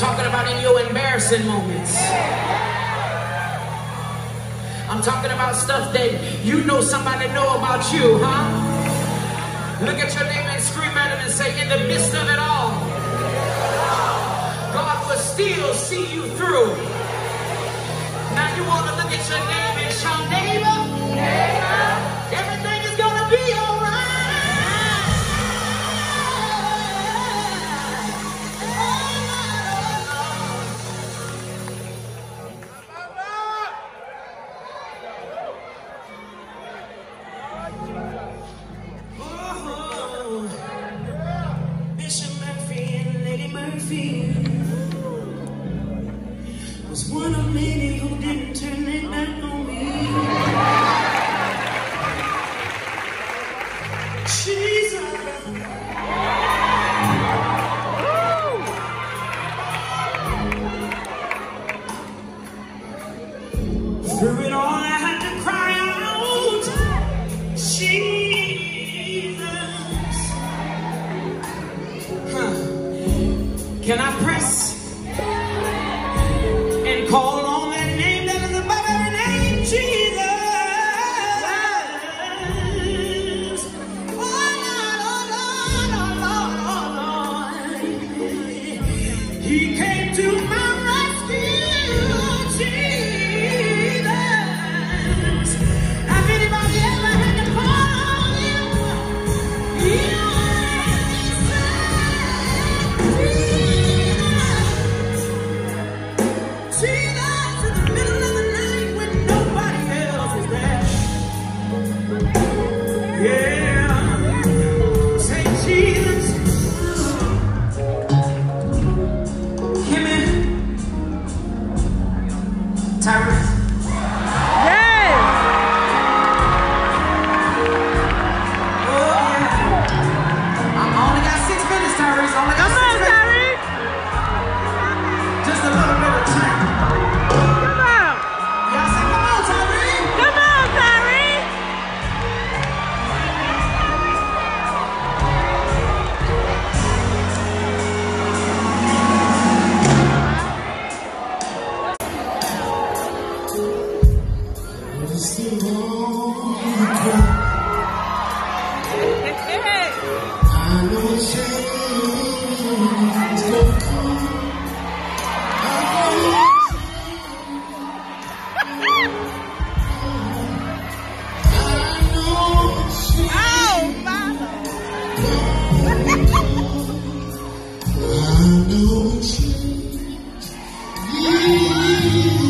talking about in your embarrassing moments. I'm talking about stuff that you know somebody know about you, huh? Look at your neighbor and scream at him and say, in the midst of it all, God will still see you through. Now you want to look at your neighbor and shout, neighbor, everything is going to be all right. Was one of many who didn't turn their back on me. Jesus. Through it all, I had to cry out, Jesus. Huh. Can I press? Call on that name that is above every name, Jesus. Oh Lord, oh Lord, oh Lord, oh Lord. He came to my rescue, Jesus. Has anybody ever had to call on him? Yeah. I know